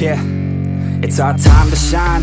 Yeah, it's our time to shine.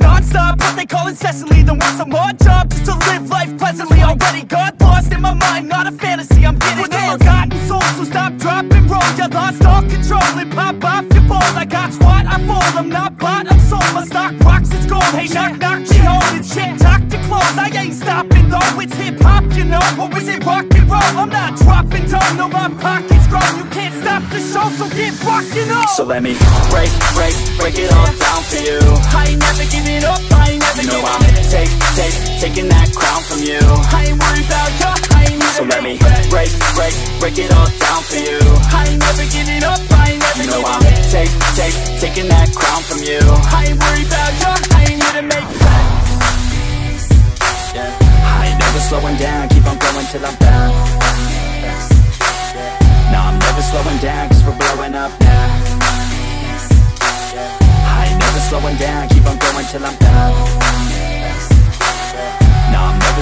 non-stop, what they call incessantly, than want some more job just to live life pleasantly. Already got lost in my mind, not a fantasy, I'm getting with all forgotten souls, so stop, drop, and roll. You lost all control and pop off your ball. I got squat, I fall, I'm not bought, I'm sold. My stock rocks, it's gold, hey, knock, knock, she holding shit, talk to close, I ain't stopping though. It's hip-hop, you know, or is it rock and roll? I'm not dropping down, no, my pocket's grown. You can't stop the show, so get rockin' on. So let me break it all down for you. I ain't never giving up, I ain't never giving up. You know I'm taking that crown from you. I ain't worried about ya, I ain't never. So let me break it all down for you. I ain't never giving up, I ain't never. You know I'm taking that crown from you. I ain't worried about ya, I ain't here to make peace, yeah. I ain't never slowing down, keep on going till I'm down. Nah, I'm never slowing down, cause we're blowing up now. Slowing down, keep on going till I'm down. Nah, I'm never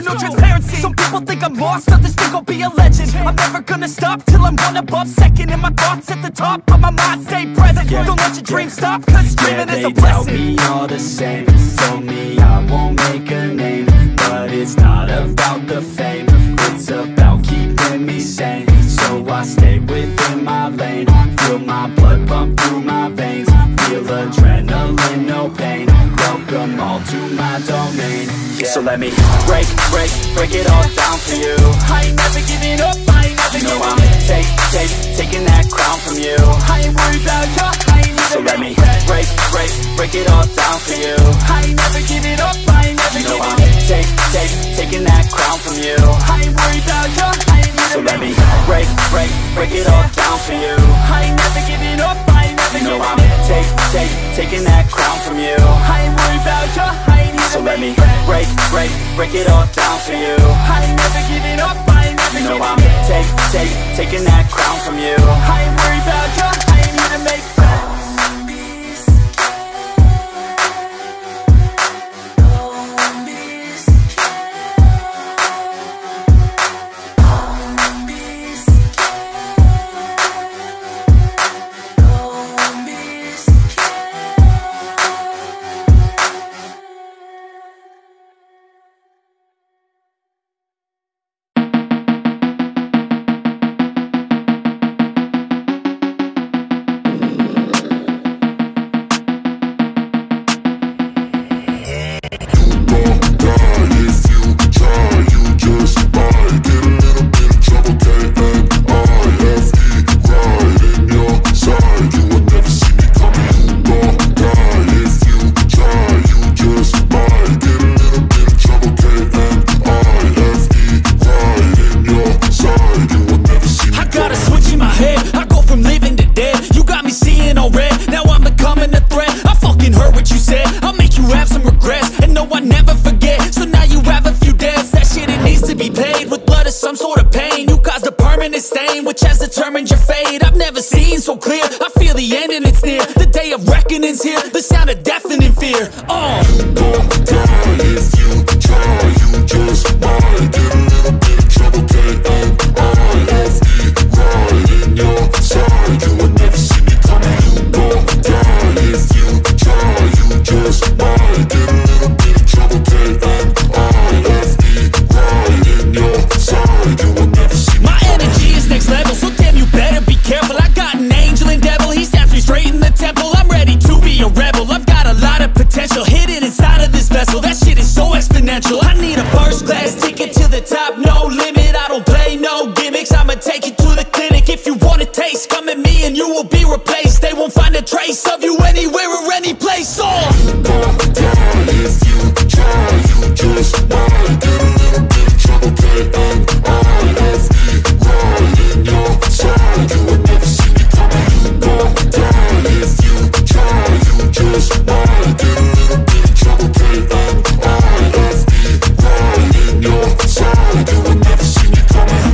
no transparency. Some people think I'm lost, others think I'll be a legend. I'm never gonna stop till I'm one above second, and my thoughts at the top, but my mind stay present, yeah. Don't let your dreams stop, cause dreaming is a blessing. They tell me all the same, told me I won't make a name, but it's not about the fame, it's about keeping me sane. So I stay within my lane, feel my blood pump through my veins, feel adrenaline, no pain, welcome all to my domain, yeah. So let me break it all down for you. I ain't never giving up, I ain't never giving up. You know I'm taking that crown from you. I ain't worried about ya, I ain't never. So let me break it all down for you. I ain't never giving up, I ain't never giving up. You know I'm taking that crown from you. I ain't worried about ya, I ain't never. So let me break it all down for you. I ain't never giving up, I ain't never giving up. You know I'm taking that crown from you. I ain't worried about ya, I ain't never. So let me break it all down for you. I ain't never giving up, I ain't never giving up. You know I'm taking that crown from you. I ain't worried about ya, I ain't here to make than me and you will be replaced. They won't find a trace of you anywhere or any place. So you don't die if you try, you just might get a little bit of trouble playing all of me right in your side. You would never see me coming. You don't die if you try, you just might get a little bit of trouble playing all of me right in your side. You would never see me coming.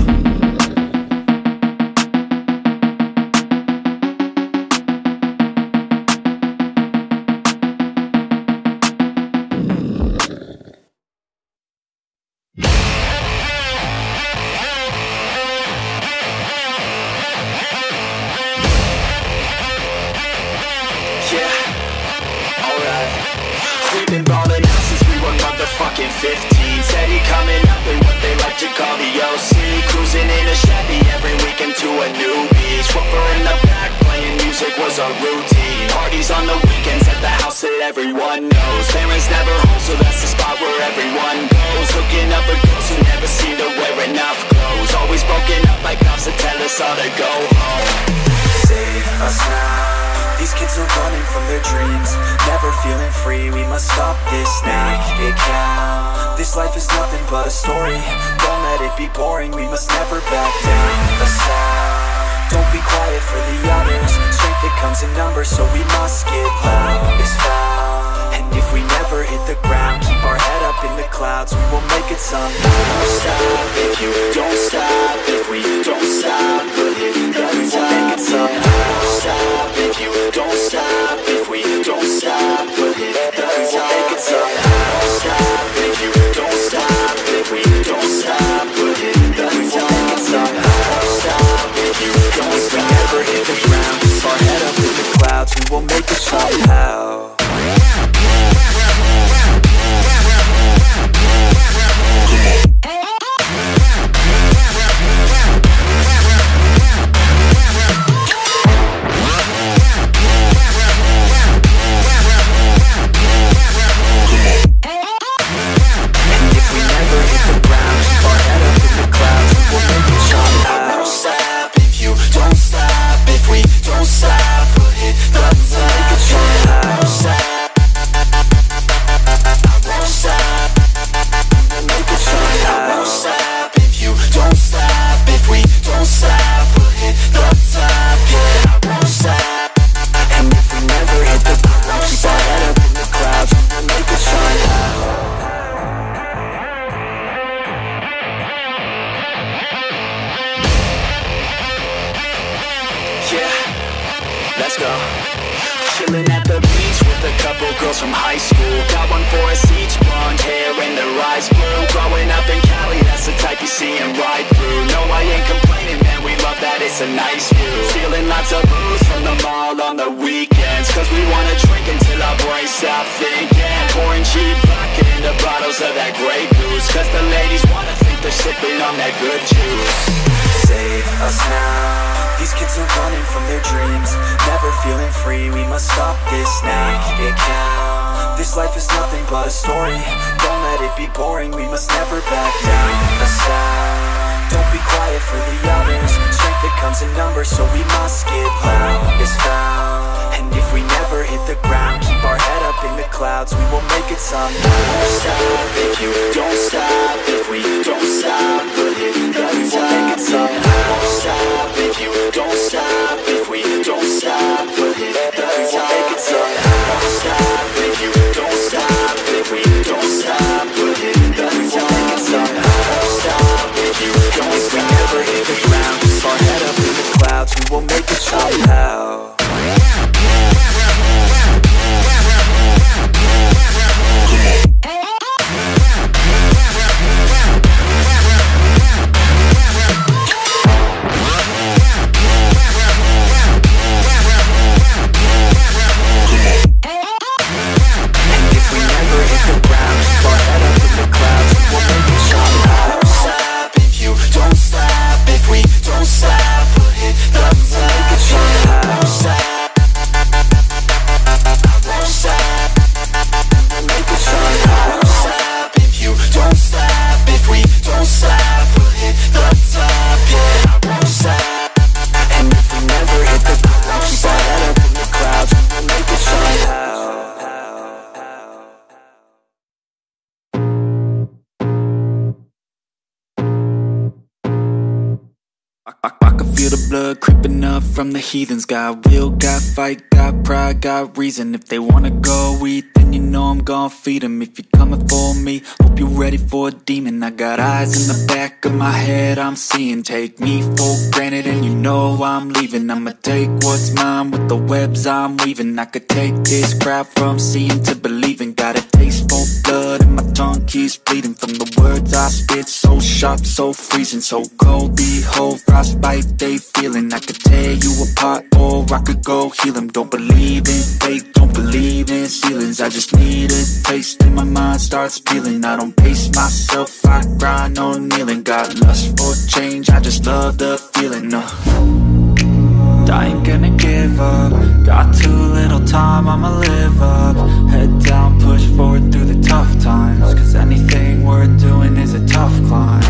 blood creeping up from the heathens. Got will, got fight, got pride, got reason. If they wanna go eat, then you know I'm gon' feed them. If you're coming for me, hope you're ready for a demon. I got eyes in the back of my head, I'm seeing. Take me for granted and you know I'm leaving. I'ma take what's mine with the webs I'm weaving. I could take this crowd from seeing to believing. Got a taste for blood and my tongue keeps bleeding from the words I spit, so sharp, so freezing, so cold. Behold, frostbite they feeling. I could tear you apart or I could go heal them. Don't believe in fate, don't believe in ceilings. I just need a taste and my mind starts peeling. I don't pace myself, I grind on kneeling. Got lust for change, I just love the feeling. I ain't gonna give up. Got too little time, I'ma live up. Head down, push forward through the tough times, cause anything worth doing is a tough climb.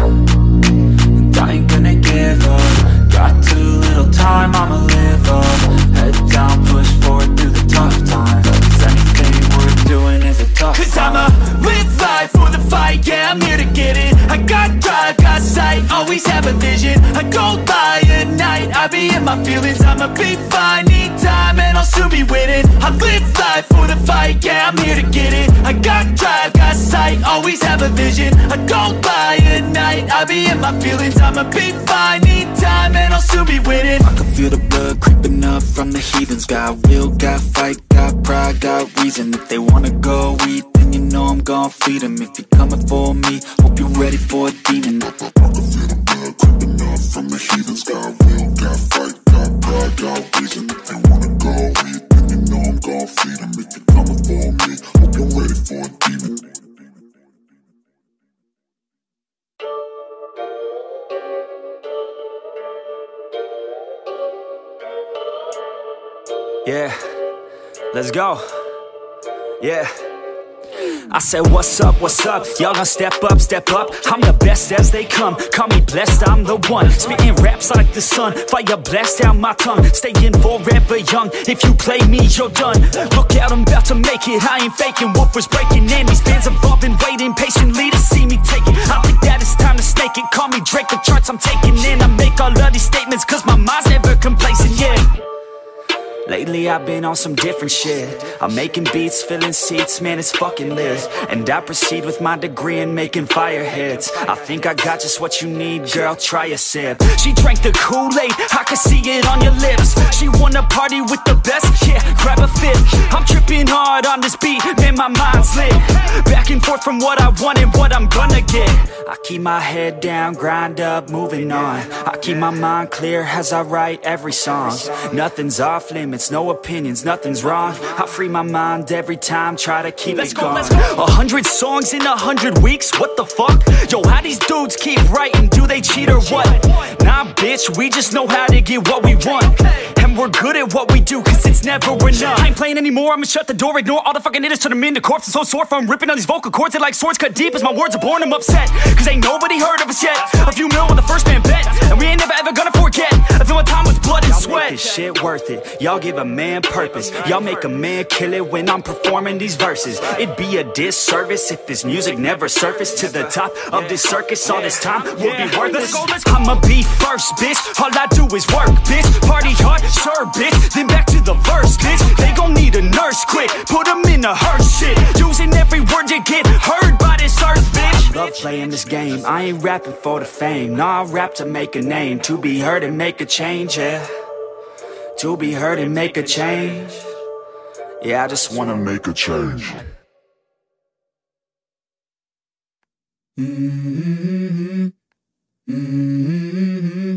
And I ain't gonna give up. Got too little time, I'ma live up. Head down, push forward through the tough times, cause anything worth doing is a tough climb. Cause I'ma live life for the fight, yeah, I'm here to get it. I got drive, got sight, always have a vision. I go by at night, I be in my feelings. I'ma be fine, need time, and I'll soon be winning. I live life for the fight, yeah, I'm here to get it. I got drive, got sight, always have a vision. I go by at night, I be in my feelings. I'ma be fine, need time, and I'll soon be winning. I can feel the blood creeping up from the heathens. Got will, got fight, got pride, got reason. If they wanna go eat, then you know I'm gon' feed them. If you're coming for me, hope you're ready for a demon. I can feel the blood creeping up from the heathens. Got will, got fight, got pride, got reason. If they wanna go eat, then you know I'm gon' feed them. If you're coming for me, hope you're ready for a demon. Yeah, let's go. Yeah, I said what's up, y'all gonna step up, I'm the best as they come, call me blessed, I'm the one, spitting raps like the sun, fire blast down my tongue, staying forever young, if you play me you're done, look out I'm about to make it, I ain't faking, woofers breaking in, these fans have all been waiting patiently to see me take it, I think that it's time to stake it, call me Drake, the charts I'm taking in, I make all of these statements cause my mind's never complacent, yeah. Lately I've been on some different shit. I'm making beats, filling seats, man it's fucking lit. And I proceed with my degree in making fire hits. I think I got just what you need, girl, try a sip. She drank the Kool-Aid, I could see it on your lips. She wanna party with the best, yeah, grab a fit. I'm tripping hard on this beat, man my mind's lit. Back and forth from what I want and what I'm gonna get. I keep my head down, grind up, moving on. I keep my mind clear as I write every song. Nothing's off limits, it's no opinions, nothing's wrong. I free my mind every time, try to keep it gone. 100 songs in 100 weeks, what the fuck? Yo, how these dudes keep writing, do they cheat or what? Nah, bitch, we just know how to get what we want. And we're good at what we do, cause it's never enough. I ain't playing anymore, I'ma shut the door, ignore all the fucking hitters, turn them into corpses. I'm so sore from ripping on these vocal cords, and like swords cut deep as my words are born, I'm upset. Cause ain't nobody heard of us yet, a few mil on the first man bet. And we ain't never ever gonna forget, I feel my time was blood and sweat. This shit worth it, y'all give a man purpose. Y'all make a man kill it when I'm performing these verses. It'd be a disservice if this music never surfaced. To the top of this circus, all this time will be worthless. I'ma be first, bitch, all I do is work, bitch. Party hard, sure, bitch, then back to the verse, bitch. They gon' need a nurse, quick, put them in a hearse, shit. Using every word to get heard by this earth, bitch. I love playing this game, I ain't rapping for the fame. Nah, I rap to make a name, to be heard and make a change, yeah. To be heard and make a change. Yeah, I just wanna make a change. Mm-hmm. Mm-hmm.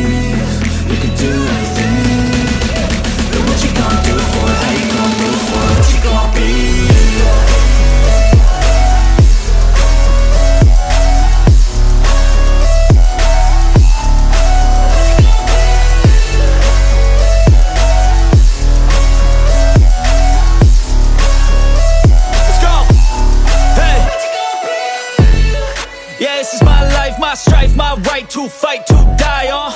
you can do anything? But what you gon' do for it? How you gon' move for it? What you gon' be? To fight, to die on,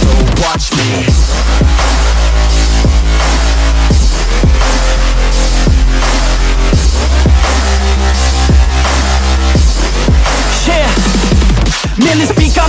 So watch me. Got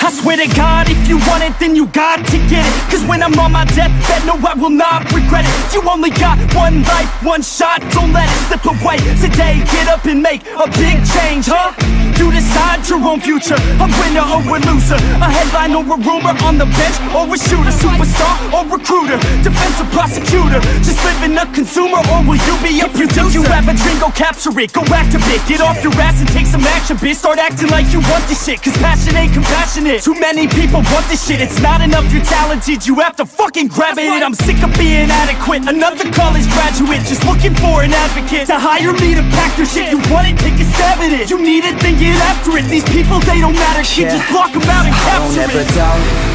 I swear to God, if you want it, then you got to get it. Cause when I'm on my deathbed, no, I will not regret it. You only got one life, one shot, don't let it slip away. Today, get up and make a big change, huh? You decide your own future, a winner or a loser, a headline or a rumor, on the bench or a shooter, superstar or recruiter, defensive prosecutor, just living a consumer, or will you be a producer? If you have a dream, go capture it, go activate, get off your ass and take some action, bitch. Start acting like you want this shit, cause passion ain't compassionate. Too many people want this shit, it's not enough, you're talented, you have to fucking grab it. I'm sick of being adequate, another college graduate, just looking for an advocate to hire me to pack your shit. You want it, take a stab at it, you need it, then get after it. These people, they don't matter, shit, just block them out and capture it. I don't ever doubt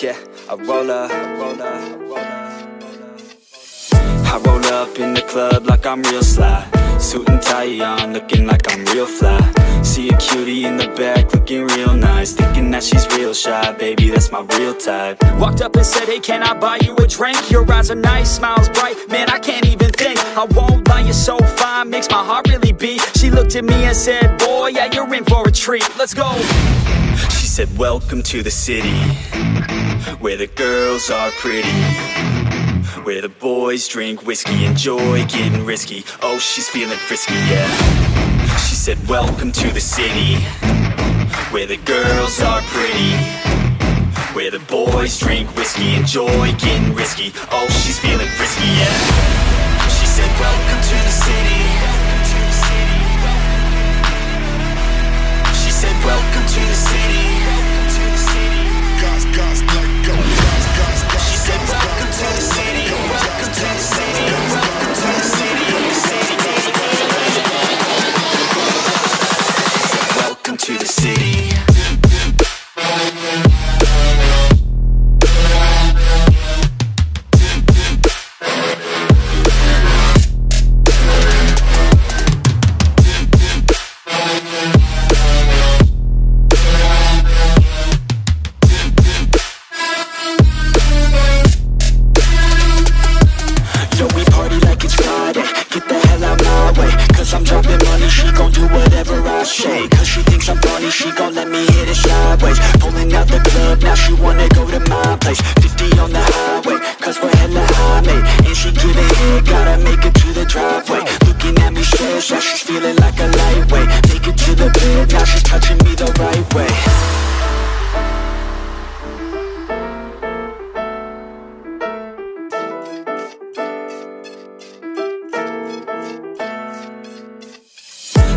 Yeah, I roll up in the club like I'm real sly. Suit and tie on, looking like I'm real fly. See a cutie in the back, looking real nice. Thinking that she's real shy, baby, that's my real type. Walked up and said, hey, can I buy you a drink? Your eyes are nice, smiles bright, man, I can't even think. I won't lie, you're so fine, makes my heart really beat. She looked at me and said, boy, yeah, you're in for a treat, let's go. She said, welcome to the city, where the girls are pretty, where the boys drink whiskey, enjoy getting risky. Oh, she's feeling frisky, yeah. She said, welcome to the city, where the girls are pretty, where the boys drink whiskey, enjoy getting risky. Oh, she's feeling frisky, yeah. She said, welcome to the city. She said, welcome to the city. She said, welcome to the city, welcome to the city, welcome to the city, welcome to the city.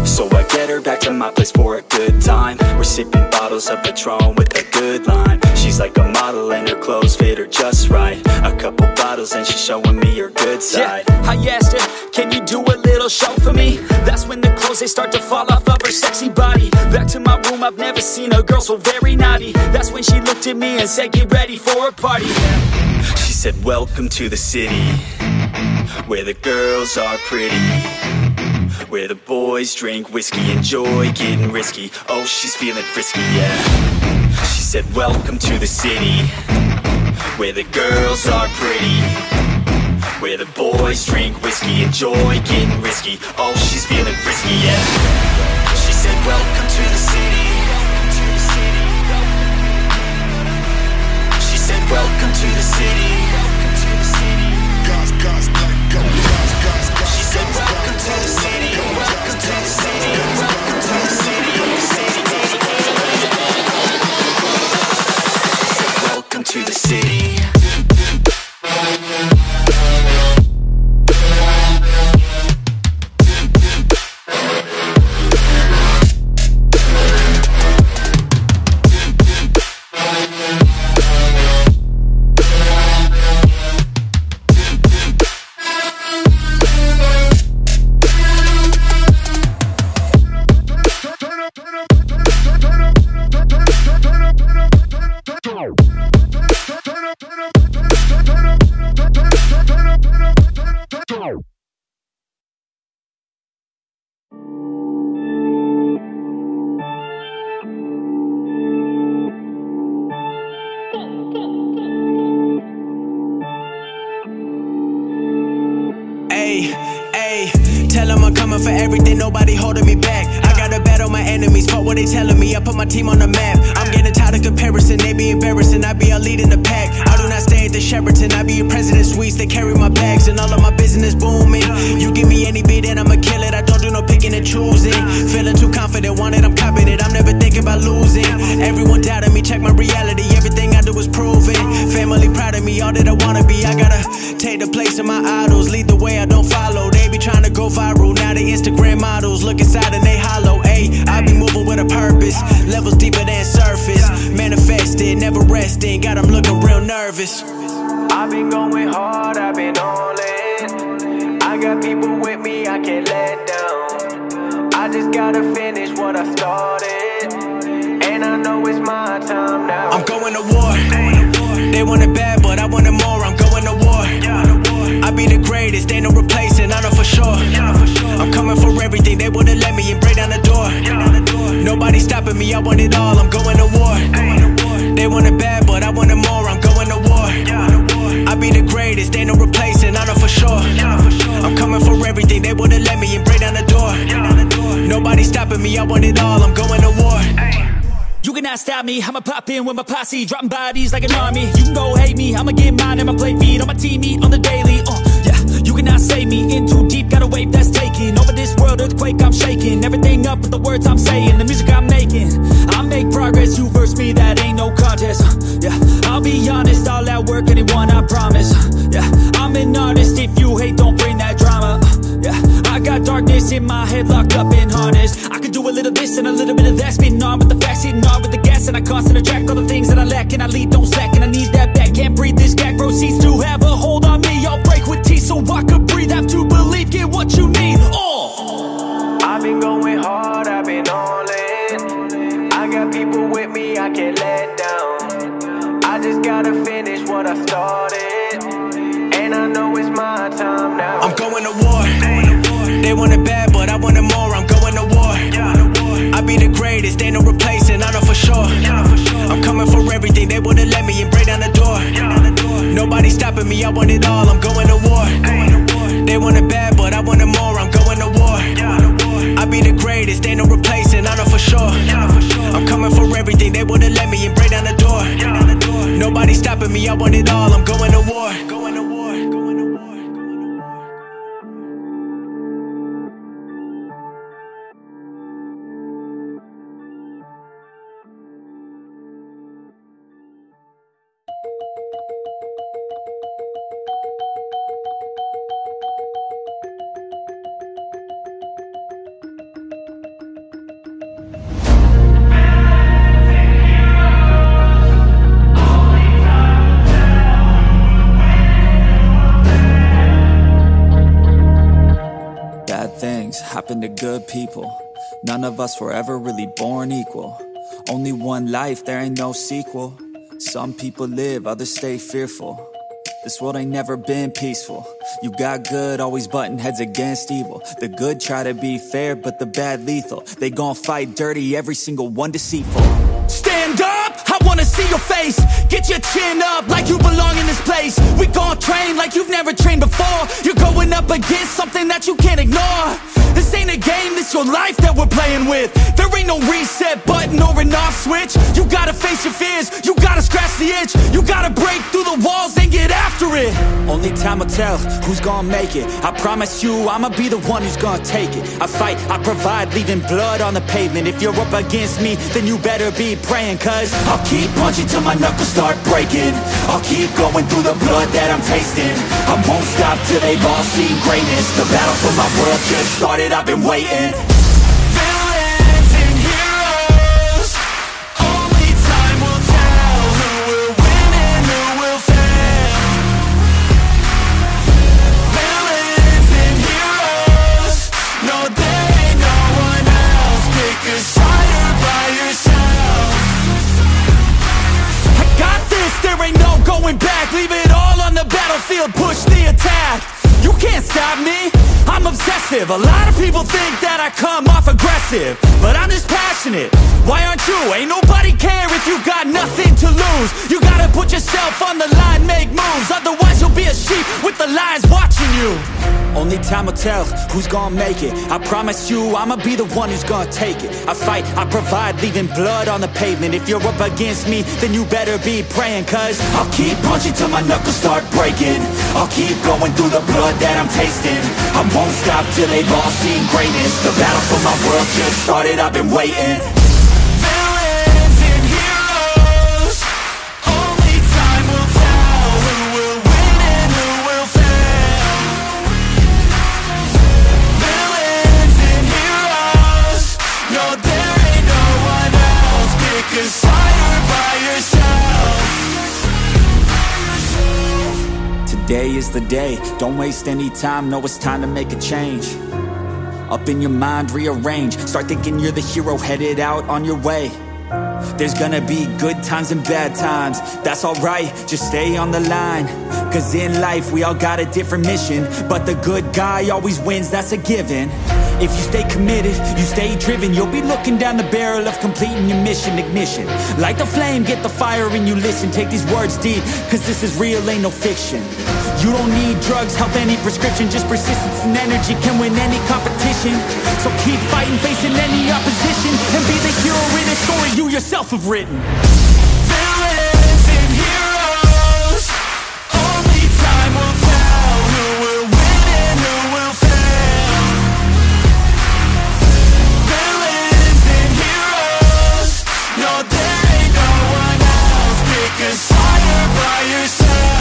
So I get her back to my place for a good time. We're sipping bottles of Patron with a good line. She's like a model and her clothes fit her just right. A couple bottles and she's showing me her good side. Yeah, I asked her, can you do a little show for me? That's when the clothes, they start to fall off of her sexy body. Back to my room, I've never seen a girl so very naughty. That's when she looked at me and said, get ready for a party. She said, welcome to the city, where the girls are pretty, where the boys drink whiskey, enjoy getting risky. Oh, she's feeling frisky, yeah. She said, welcome to the city, where the girls are pretty, where the boys drink whiskey, enjoy getting risky. Oh, she's feeling frisky, yeah. She said, welcome to the city. She said, welcome to the city. She said, welcome to the city. Welcome to the city. everything, nobody holding me back. I gotta battle my enemies, fuck what they telling me, I put my team on the map. I'm getting tired of comparison, they be embarrassing, I be a lead in the pack. I do not stay at the Sheraton, I be in President Suites, they carry my bags. And all of my business booming, you give me any beat and I'ma kill it. I don't do no picking and choosing, feeling too confident, wanted, I'm confident, I'm never thinking about losing. Everyone doubted me, check my reality, everything I do is proven. Family proud of me, all that I wanna be. I gotta take the place of my idols, lead the way, I don't follow. They be trying to go viral, now they Instagram models, look inside and they hollow. Ayy, I be moving with a purpose, levels deeper than surface, manifested, never resting, got them looking real nervous. I've been going hard, I've been all in, I got people with me, I can't let down. I just gotta finish what I started, and I know it's my time now. I'm going to war, they want it bad but I want it more. I'm going to war, I be the greatest, ain't no replacing, I know for sure. I'm coming for everything, they wouldn't let me, and break down the door. Nobody stopping me, I want it all, I'm going to war. They want it bad but I want it more, I'm going to war. I be the greatest, ain't no replacing, I know for sure. I'm coming for everything, they wouldn't let me, and break down the door. Nobody stopping me, I want it all, I'm going to war. You cannot stop me, I'ma pop in with my posse, dropping bodies like an army. You can go hate me, I'ma get mine and my play feed on my teammate on the daily. Yeah, you cannot save me, in too deep, got a wave that's taking over this world, earthquake, I'm shaking. Everything up with the words I'm saying, the music I'm making. I make progress, you verse me, that ain't no contest. Yeah, I'll be honest, I'll outwork anyone, I promise. Yeah, I'm an artist, if you hate, don't bring that drama. Yeah, I got darkness in my head, locked up and harnessed. I could do a little this and a little bit of that, spitting on with the facts, hitting on with the gas, and I constantly attract all the things that I lack, and I lead, don't slack, and I need that back. Can't breathe this gag, proceeds to have a hold on me. I'll break with teeth so I could breathe, have to believe, get what you need. Oh, I've been going hard, I've been all in, I got people with me, I can't let down. I just gotta finish what I started, and I know it's my time now. I'm going to war. They want it bad, but I want it more, I'm going to war. I be the greatest, ain't no replacing, I know for sure. I'm coming for everything, they wouldn't let me, and break down the door. Nobody stopping me, I want it all, I'm going to war. They want it bad, but I want it more, I'm going to war. I be the greatest, ain't no replacing, I know for sure. I'm coming for everything, they wouldn't let me, and break down the door. Nobody stopping me, I want it all, I'm going to war. Happen to good people. None of us were ever really born equal. Only one life, there ain't no sequel. Some people live, others stay fearful. This world ain't never been peaceful. You got good, always butting heads against evil. The good try to be fair, but the bad lethal. They gon' fight dirty, every single one deceitful. Stand up, I wanna see your face. Get your chin up like you belong in this place. We gon' train like you've never trained before. You're going up against something that you can't ignore. This ain't a game, this your life that we're playing with. There ain't no reset button or an off switch. You gotta face your fears, you gotta scratch the itch. You gotta break through the walls and get after it. Only time will tell who's gonna make it. I promise you, I'ma be the one who's gonna take it. I fight, I provide, leaving blood on the pavement. If you're up against me, then you better be praying. Cause I'll keep punching till my knuckles start breaking. I'll keep going through the blood that I'm tasting. I won't stop till they've all seen greatness. The battle for my world just started, I've been waiting. Villains and heroes, only time will tell who will win and who will fail. Villains and heroes, no there ain't no one else. Pick a side by yourself. I got this, there ain't no going back. Leave it all on the battlefield, push the attack. You can't stop me, I'm obsessive. A lot of people think that I come off aggressive, but I'm just passionate. Why aren't you? Ain't nobody care if you got nothing to lose. You gotta put yourself on the line, make moves, otherwise you'll Don't be a sheep with the lions watching you. Only time will tell who's gonna make it. I promise you I'ma be the one who's gonna take it. I fight, I provide, leaving blood on the pavement. If you're up against me, then you better be praying, cause I'll keep punching till my knuckles start breaking. I'll keep going through the blood that I'm tasting. I won't stop till they've all seen greatness. The battle for my world just started, I've been waiting. Today is the day, don't waste any time, no, it's time to make a change. Up in your mind, rearrange, start thinking you're the hero, headed out on your way. There's gonna be good times and bad times, that's alright, just stay on the line. Cause in life we all got a different mission, but the good guy always wins, that's a given. If you stay committed, you stay driven, you'll be looking down the barrel of completing your mission. Ignition, light the flame, get the fire in you, listen. Take these words deep, cause this is real, ain't no fiction. You don't need drugs, help any prescription. Just persistence and energy can win any competition. So keep fighting, facing any opposition, and be the hero in a story you yourself have written. Villains and heroes, only time will tell who will win and who will fail. Villains and heroes, no, there ain't no one else. Pick a side by yourself.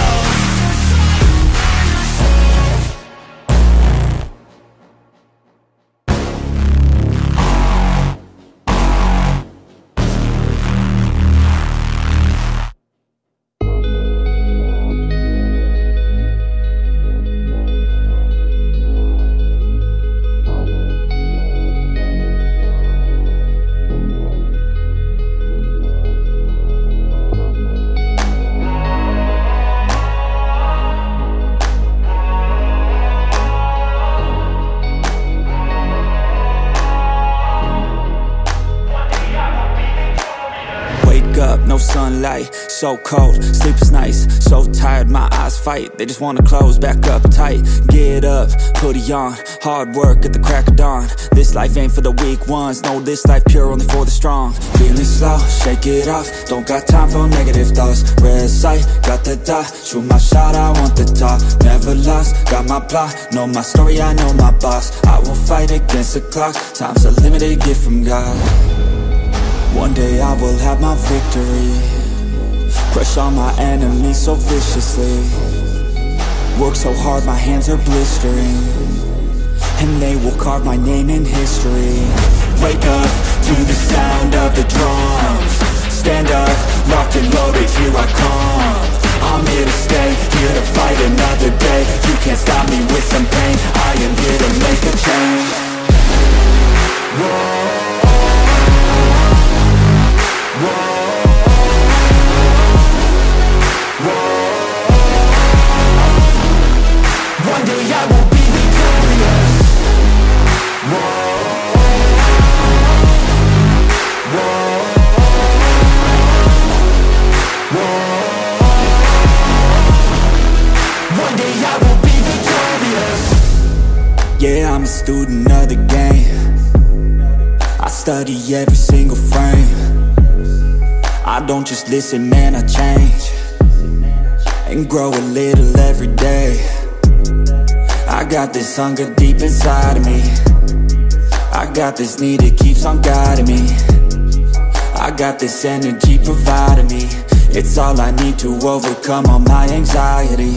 Sunlight, so cold, sleep is nice, so tired, my eyes fight, they just wanna close back up tight. Get up, hoodie on, hard work at the crack of dawn. This life ain't for the weak ones, no, this life pure, only for the strong. Feeling slow, shake it off, don't got time for negative thoughts. Red sight, got the dot, shoot my shot, I want the top. Never lost, got my plot, know my story, I know my boss. I will fight against the clock, time's a limited gift from God. One day I will have my victory, crush all my enemies so viciously. Work so hard my hands are blistering, and they will carve my name in history. Wake up to the sound of the drums. Stand up, locked and loaded, here I come. I'm here to stay, here to fight another day. You can't stop me with some pain, I am here to make a change. Whoa. Yeah, I'm a student of the game, I study every single frame. I don't just listen, man, I change, and grow a little every day. I got this hunger deep inside of me, I got this need that keeps on guiding me. I got this energy providing me, it's all I need to overcome all my anxiety.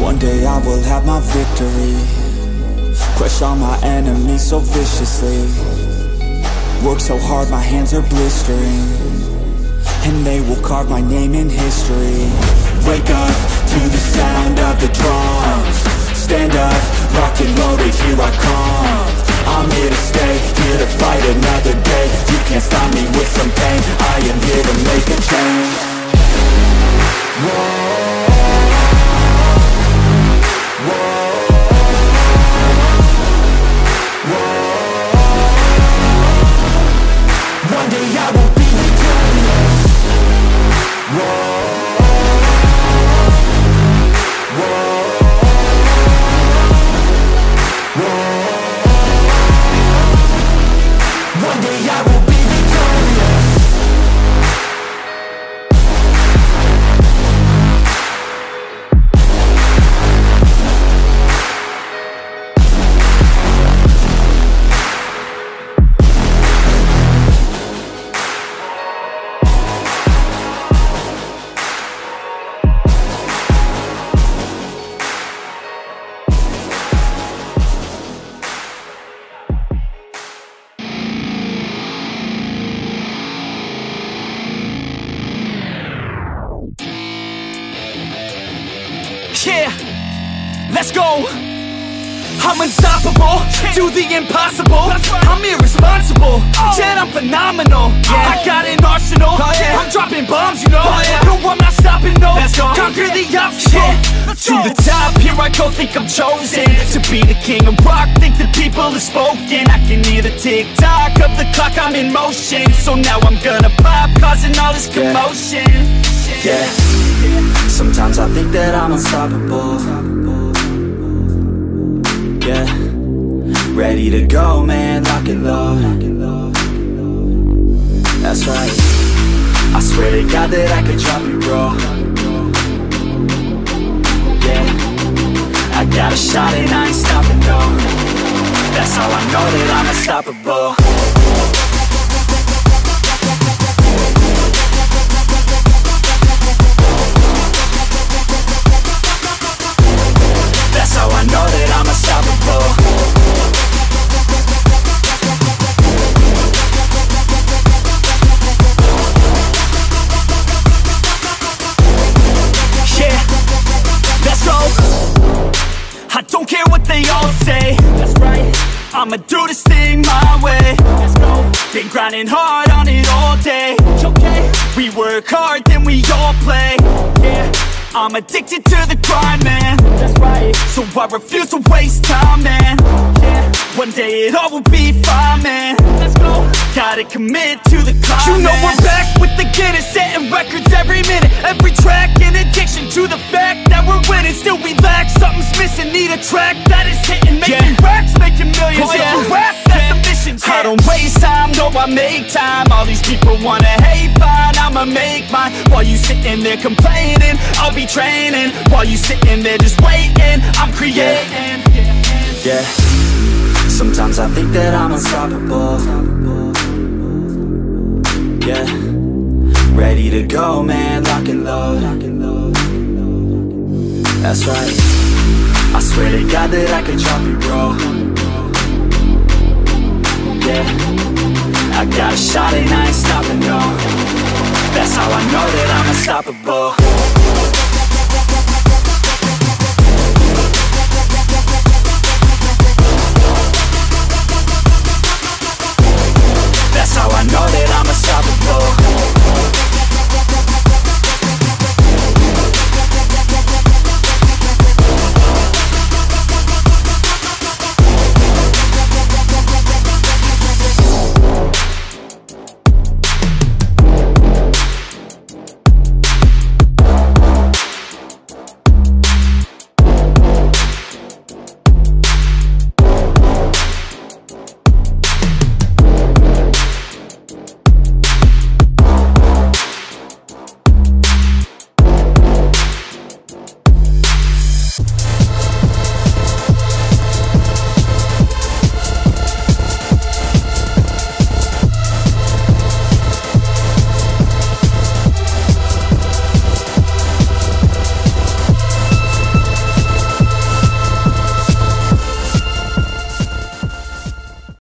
One day I will have my victory, crush all my enemies so viciously. Work so hard my hands are blistering, and they will carve my name in history. Wake up to the sound of the drums. Stand up, locked and loaded, here I come. I'm here to stay, here to fight another day. You can't stop me with some pain, I am here to make a change. Whoa. Whoa. Yeah, let's go. I'm unstoppable, do the impossible. I'm irresponsible, yet I'm phenomenal. I got an arsenal, I'm dropping bombs, you know. No, I'm not stopping, no, conquer the obstacle. To the top, here I go, think I'm chosen. To be the king of rock, think the people have spoken. I can hear the tick-tock of the clock, I'm in motion. So now I'm gonna pop, causing all this commotion. Yeah, sometimes I think that I'm unstoppable. Yeah. Ready to go, man, lock and load. That's right, I swear to God that I could drop it, bro. Yeah, I got a shot and I ain't stopping, no. That's how I know that I'm unstoppable. I'ma do this thing my way. Let's go. Been grinding hard on it all day. It's okay. We work hard, then we all play. Yeah. I'm addicted to the grind, man. That's right. So I refuse to waste time, man. Yeah. One day it all will be fine, man. Let's go. Gotta commit to the climb. You know we're back with the Guinness, setting records every minute, every track. An addiction to the fact that we're winning, still we lack. Something's missing, need a track that is hitting, making racks, making millions. I don't waste time, no, I make time. All these people wanna hate, fine, I'ma make mine. While you sitting there complaining, I'll be training. While you sitting there just waiting, I'm creating. Yeah, sometimes I think that I'm unstoppable. Yeah, ready to go, man, lock and load. That's right, I swear to God that I could drop it, bro. Yeah. I got a shot and I ain't stopping, no. That's how I know that I'm unstoppable.